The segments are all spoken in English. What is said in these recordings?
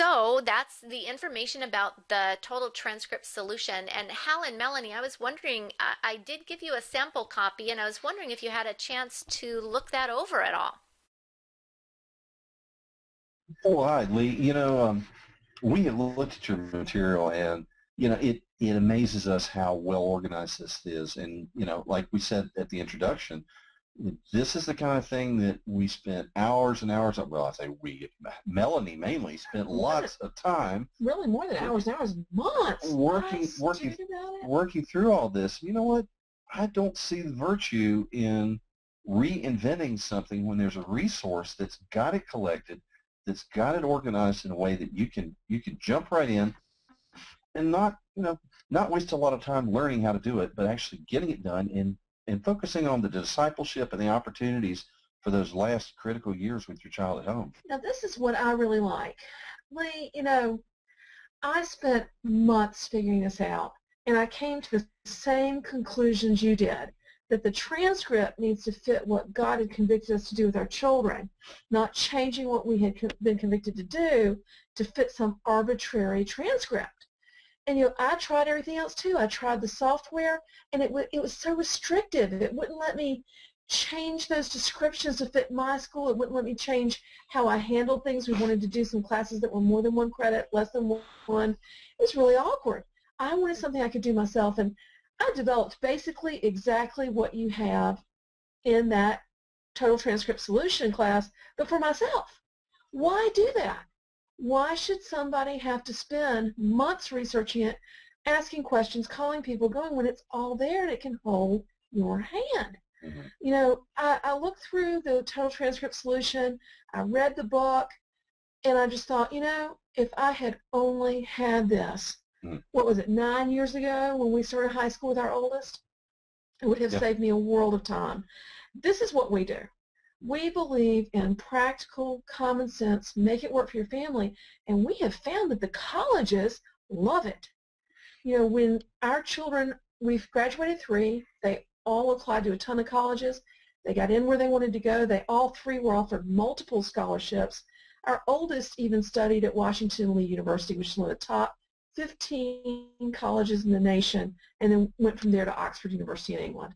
So that's the information about the total transcript solution. And Hal and Melanie, I was wondering, I did give you a sample copy, and I was wondering if you had a chance to look that over at all. Oh, hi, Lee. You know, we had looked at your material, and, you know, it amazes us how well organized this is. And, you know, like we said at the introduction, this is the kind of thing that we spent hours and hours on. Well, I say we, Melanie mainly spent lots of time. Really more than hours and hours, months. Working through all this. You know what? I don't see the virtue in reinventing something when there's a resource that's got it collected, that's got it organized in a way that you can jump right in and not waste a lot of time learning how to do it, but actually getting it done and focusing on the discipleship and the opportunities for those last critical years with your child at home. Now, this is what I really like. Lee, you know, I spent months figuring this out, and I came to the same conclusions you did, that the transcript needs to fit what God had convicted us to do with our children, not changing what we had been convicted to do to fit some arbitrary transcript. And, you know, I tried everything else, too. I tried the software, and it was so restrictive. It wouldn't let me change those descriptions to fit my school. It wouldn't let me change how I handled things. We wanted to do some classes that were more than one credit, less than one. It was really awkward. I wanted something I could do myself, and I developed basically exactly what you have in that Total Transcript Solution class, but for myself. Why do that? Why should somebody have to spend months researching it, asking questions, calling people, going, when it's all there and it can hold your hand? Mm-hmm. You know, I looked through the Total Transcript Solution, I read the book, and I just thought, you know, if I had only had this, what was it, 9 years ago when we started high school with our oldest, it would have saved me a world of time. This is what we do. We believe in practical, common sense, make it work for your family, and we have found that the colleges love it. You know, when our children, we've graduated 3, they all applied to a ton of colleges, they got in where they wanted to go, they all 3 were offered multiple scholarships. Our oldest even studied at Washington and Lee University, which is one of the top 15 colleges in the nation, and then went from there to Oxford University in England.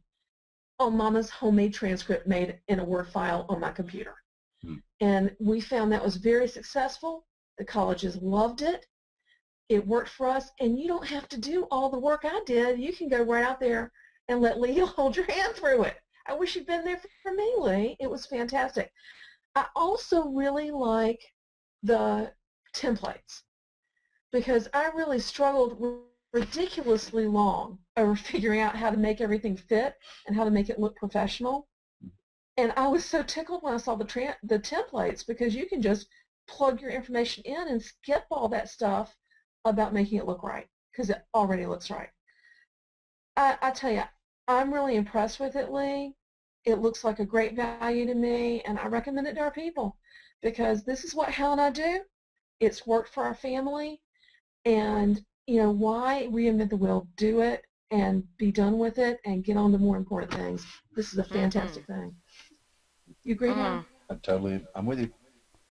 On Mama's homemade transcript made in a Word file on my computer. And we found that was very successful. The colleges loved it. It worked for us, and you don't have to do all the work I did. You can go right out there and let Lee hold your hand through it. I wish you'd been there for me, Lee. It was fantastic. I also really like the templates because I really struggled with ridiculously long over figuring out how to make everything fit and how to make it look professional. And I was so tickled when I saw the templates, because you can just plug your information in and skip all that stuff about making it look right, because it already looks right. I tell you, I'm really impressed with it, Lee. It looks like a great value to me, and I recommend it to our people, because this is what Hal and I do. It's worked for our family, and you know, why reinvent the wheel? Do it and be done with it and get on to more important things. This is a fantastic thing. You agree, Hal? I'm with you.